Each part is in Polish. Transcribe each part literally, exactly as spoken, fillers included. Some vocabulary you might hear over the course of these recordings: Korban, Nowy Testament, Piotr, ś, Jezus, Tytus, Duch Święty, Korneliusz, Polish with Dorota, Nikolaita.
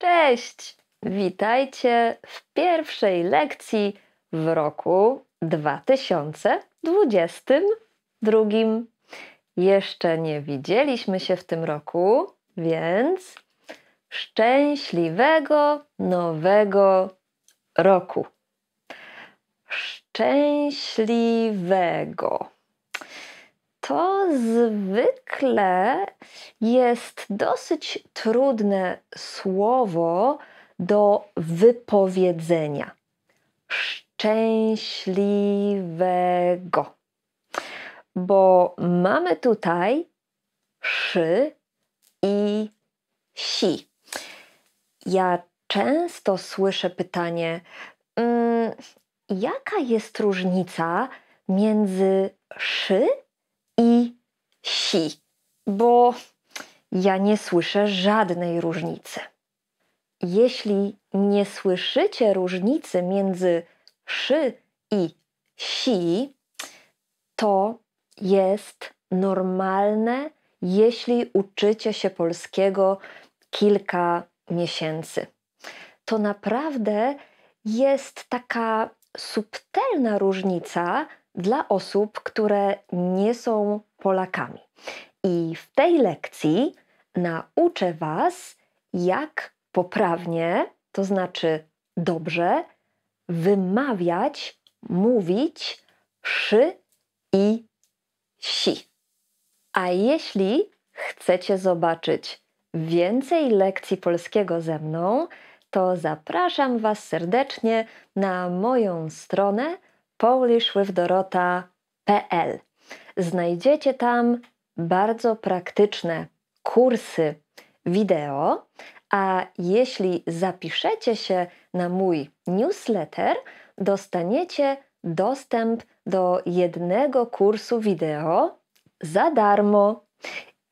Cześć! Witajcie w pierwszej lekcji w roku dwa tysiące dwudziestym drugim. Jeszcze nie widzieliśmy się w tym roku, więc szczęśliwego nowego roku. Szczęśliwego. To zwykle jest dosyć trudne słowo do wypowiedzenia. Szczęśliwego. Bo mamy tutaj szy i si. Ja często słyszę pytanie, mm, jaka jest różnica między szy i si, bo ja nie słyszę żadnej różnicy. Jeśli nie słyszycie różnicy między szy i si, to jest normalne, jeśli uczycie się polskiego kilka miesięcy. To naprawdę jest taka subtelna różnica dla osób, które nie są Polakami. I w tej lekcji nauczę Was, jak poprawnie, to znaczy dobrze, wymawiać, mówić szy i si. A jeśli chcecie zobaczyć więcej lekcji polskiego ze mną, to zapraszam Was serdecznie na moją stronę polish with dorota kropka p l. Znajdziecie tam bardzo praktyczne kursy wideo, a jeśli zapiszecie się na mój newsletter, dostaniecie dostęp do jednego kursu wideo za darmo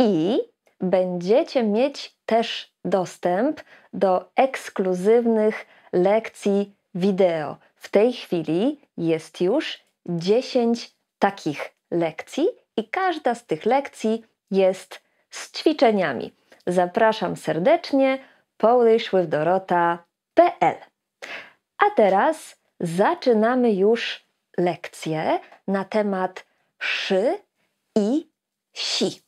i będziecie mieć też dostęp do ekskluzywnych lekcji wideo. W tej chwili jest już dziesięć takich lekcji i każda z tych lekcji jest z ćwiczeniami. Zapraszam serdecznie, polish with dorota kropka p l. A teraz zaczynamy już lekcję na temat szy i si.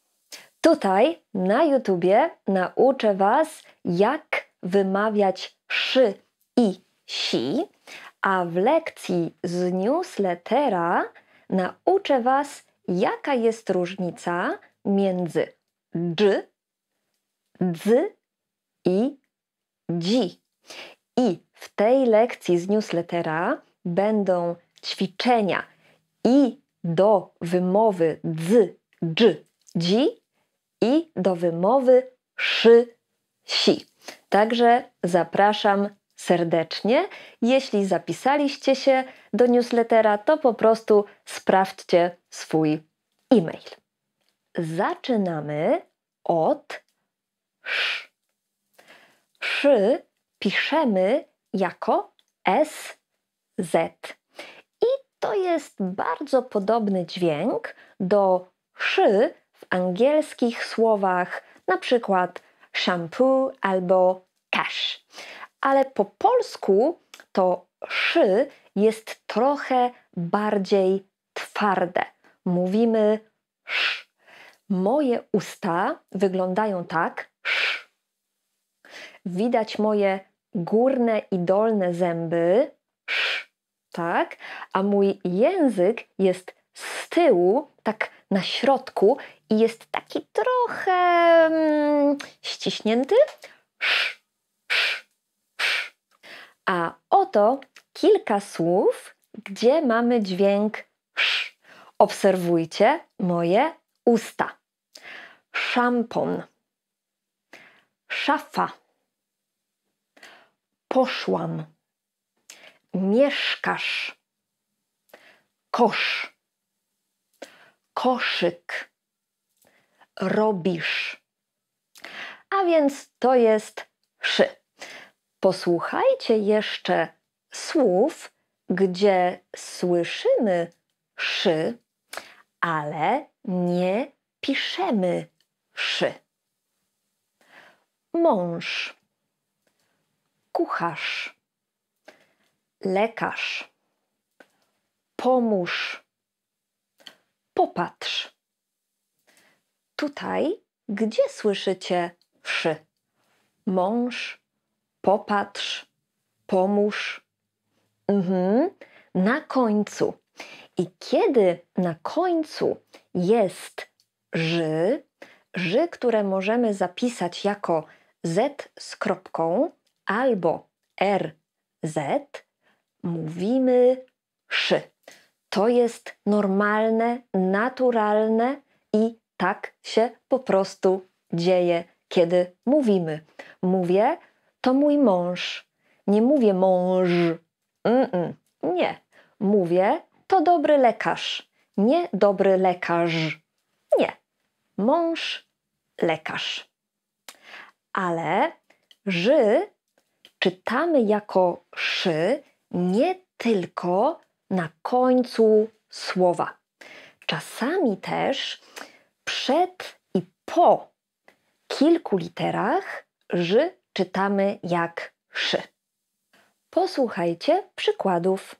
Tutaj na YouTubie nauczę Was, jak wymawiać szy i si, a w lekcji z newslettera nauczę Was, jaka jest różnica między dż, dz i dzi. I w tej lekcji z newslettera będą ćwiczenia i do wymowy dz, dż, dzi i do wymowy szy, si. Także zapraszam serdecznie. Jeśli zapisaliście się do newslettera, to po prostu sprawdźcie swój e-mail. Zaczynamy od sz. Szy piszemy jako es zet. I to jest bardzo podobny dźwięk do szy w angielskich słowach, na przykład shampoo albo cash. Ale po polsku to szy jest trochę bardziej twarde. Mówimy sz. Moje usta wyglądają tak. Sz. Widać moje górne i dolne zęby. Sz. Tak? A mój język jest z tyłu, tak na środku i jest taki trochę mm, ściśnięty. Sz. A oto kilka słów, gdzie mamy dźwięk sz. Obserwujcie moje usta. Szampon. Szafa. Poszłam. Mieszkasz. Kosz. Koszyk. Robisz. A więc to jest szy. Posłuchajcie jeszcze słów, gdzie słyszymy szy, ale nie piszemy szy. Mąż, kucharz, lekarz, pomóż, popatrz. Tutaj, gdzie słyszycie szy? Mąż, popatrz, pomóż. Mhm. Na końcu. I kiedy na końcu jest ży, ży, które możemy zapisać jako z z kropką albo rz, mówimy szy. To jest normalne, naturalne i tak się po prostu dzieje, kiedy mówimy. Mówię, to mój mąż. Nie mówię mąż. Mm-mm. Nie. Mówię, to dobry lekarz. Nie dobry lekarz. Nie. Mąż, lekarz. Ale ży czytamy jako szy nie tylko na końcu słowa. Czasami też przed i po kilku literach ży czytamy jak szy. Posłuchajcie przykładów.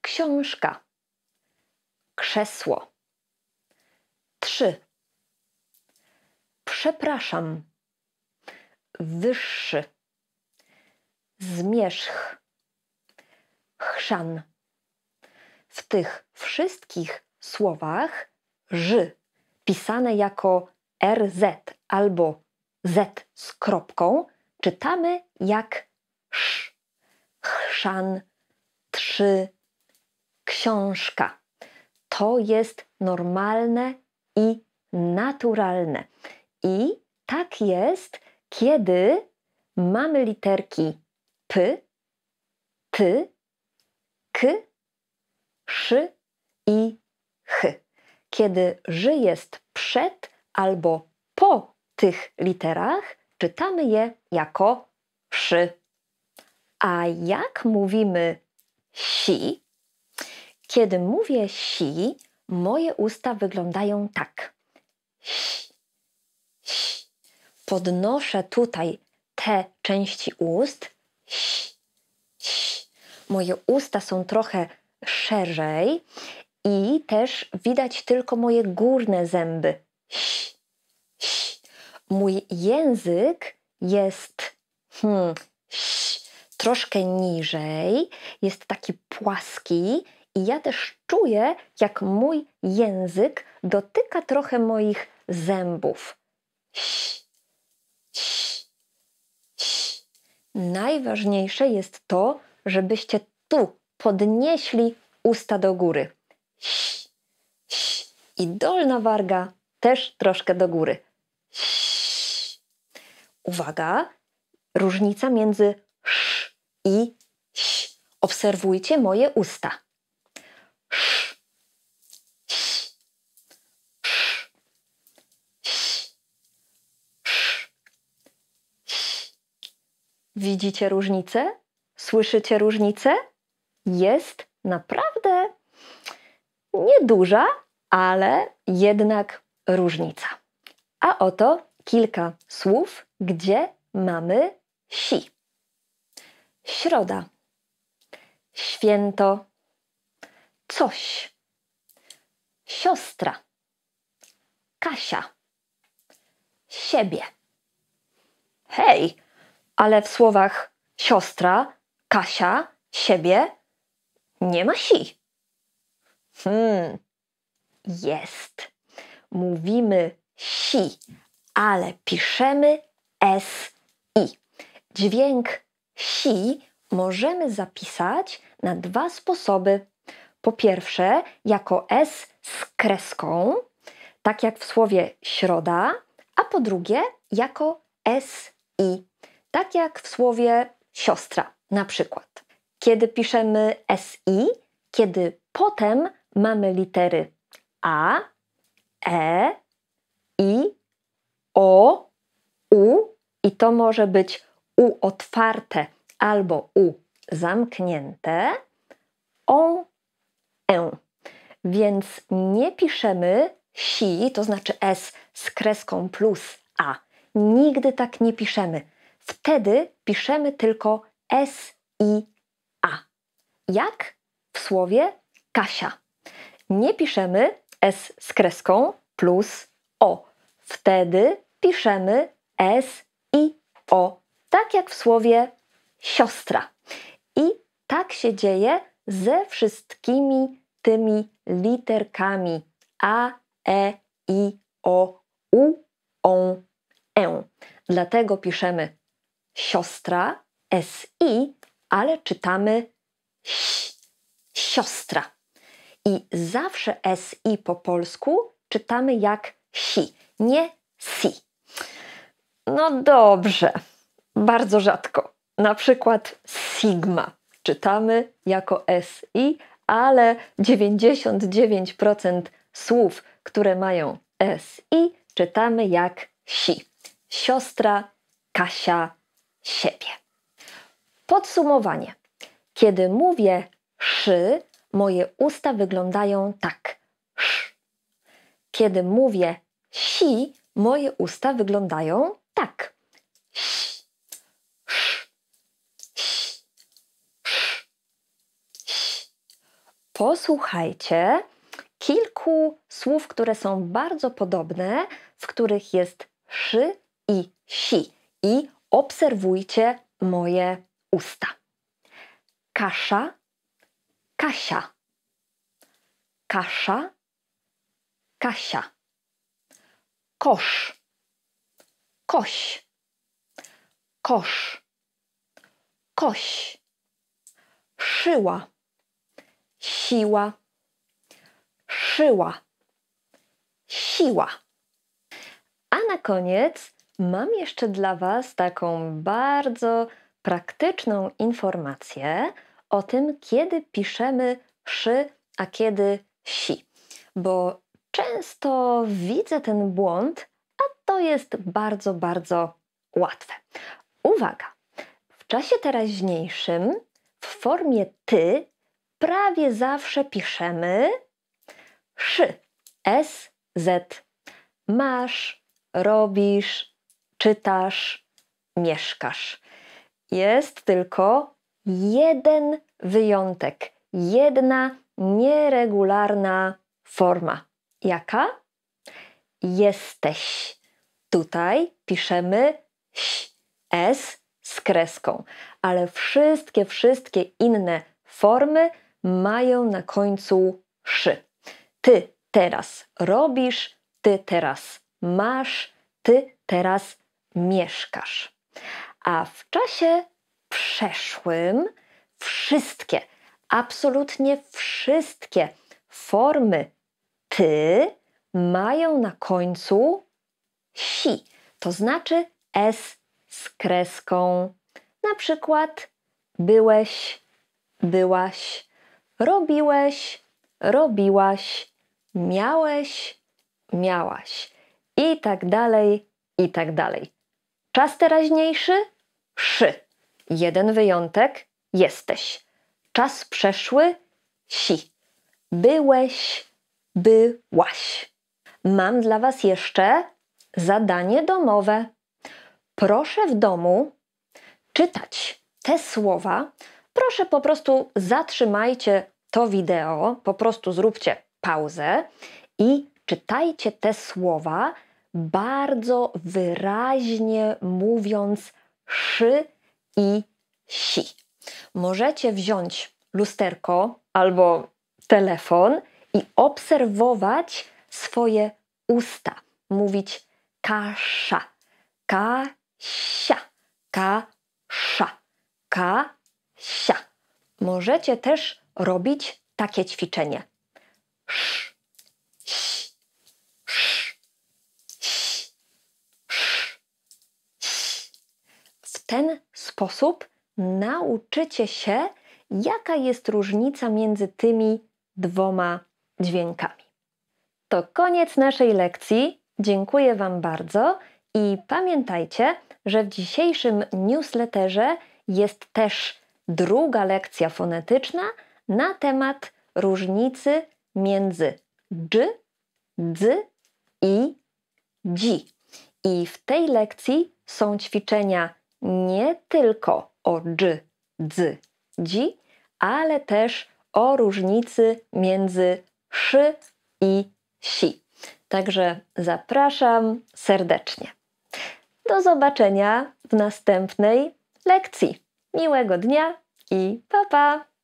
Książka, krzesło, trzy, przepraszam, wyższy, zmierzch, chrzan. W tych wszystkich słowach ży pisane jako rz albo z z kropką czytamy jak sz, chrzan, trzy, książka. To jest normalne i naturalne. I tak jest, kiedy mamy literki p, ty, k, szy i ch. Kiedy ży jest przed albo po tych literach, czytamy je jako szy. A jak mówimy si? Kiedy mówię si, moje usta wyglądają tak. Si, si. Podnoszę tutaj te części ust. Si, si. Moje usta są trochę szerzej i też widać tylko moje górne zęby. Si, si. Mój język jest hmm, si, troszkę niżej, jest taki płaski. I ja też czuję, jak mój język dotyka trochę moich zębów. Si, si, si. Najważniejsze jest to, żebyście tu podnieśli usta do góry. Si, si. I dolna warga też troszkę do góry. Si. Uwaga, różnica między sz i ś. Obserwujcie moje usta. Widzicie różnicę? Słyszycie różnicę? Jest naprawdę nieduża, ale jednak różnica. A oto kilka słów, gdzie mamy si. Środa, święto, coś, siostra, Kasia, siebie. Hej! Ale w słowach siostra, Kasia, siebie nie ma si. Hmm, jest. Mówimy si, ale piszemy si. Dźwięk si możemy zapisać na dwa sposoby. Po pierwsze, jako s z kreską, tak jak w słowie środa, a po drugie, jako si. Tak jak w słowie siostra, na przykład. Kiedy piszemy si, kiedy potem mamy litery a, e, i, o, u i to może być u otwarte albo u zamknięte, on, en. Więc nie piszemy si, to znaczy s z kreską plus a. Nigdy tak nie piszemy. Wtedy piszemy tylko S i A. Jak w słowie Kasia. Nie piszemy S z kreską plus O. Wtedy piszemy S i O, tak jak w słowie siostra. I tak się dzieje ze wszystkimi tymi literkami A, E, I, O, U, O, E. Dlatego piszemy siostra, S I, ale czytamy siostra. I zawsze S I po polsku czytamy jak si, nie si. No dobrze, bardzo rzadko. Na przykład sigma czytamy jako S I, ale dziewięćdziesiąt dziewięć procent słów, które mają S I, czytamy jak si. Siostra, Kasia, siebie. Podsumowanie. Kiedy mówię szy, moje usta wyglądają tak. Sz. Kiedy mówię si, moje usta wyglądają tak. Ś. Sz. Ś. Sz. Ś. Posłuchajcie kilku słów, które są bardzo podobne, w których jest szy i si. I obserwujcie moje usta. Kasza, Kasia. Kasza, Kasia. Kosz, koś. Kosz, koś. Szyła, siła. Szyła, siła. A na koniec mam jeszcze dla Was taką bardzo praktyczną informację o tym, kiedy piszemy szy, a kiedy si. Bo często widzę ten błąd, a to jest bardzo, bardzo łatwe. Uwaga! W czasie teraźniejszym w formie ty prawie zawsze piszemy szy. S, Z. Masz, robisz, czytasz, mieszkasz. Jest tylko jeden wyjątek, jedna nieregularna forma. Jaka? Jesteś. Tutaj piszemy S z kreską, ale wszystkie, wszystkie inne formy mają na końcu szy. Ty teraz robisz, ty teraz masz, ty teraz mieszkasz. A w czasie przeszłym wszystkie, absolutnie wszystkie formy ty mają na końcu si, to znaczy s z kreską. Na przykład byłeś, byłaś, robiłeś, robiłaś, miałeś, miałaś. I tak dalej, i tak dalej. Czas teraźniejszy? Szy. Jeden wyjątek? Jesteś. Czas przeszły? Si. Byłeś, byłaś. Mam dla Was jeszcze zadanie domowe. Proszę w domu czytać te słowa. Proszę po prostu zatrzymajcie to wideo, po prostu zróbcie pauzę i czytajcie te słowa, bardzo wyraźnie mówiąc szy i si. Możecie wziąć lusterko albo telefon i obserwować swoje usta. Mówić kasza, kasia, kasza, kasia. Możecie też robić takie ćwiczenie. Sz, ś, sz, ś, sz, ś. W ten sposób nauczycie się, jaka jest różnica między tymi dwoma dźwiękami. To koniec naszej lekcji. Dziękuję Wam bardzo i pamiętajcie, że w dzisiejszym newsletterze jest też druga lekcja fonetyczna na temat różnicy między dż, dz i dzi. I w tej lekcji są ćwiczenia nie tylko o dż, dz, dzi, ale też o różnicy między szy i si. Także zapraszam serdecznie. Do zobaczenia w następnej lekcji. Miłego dnia i pa pa!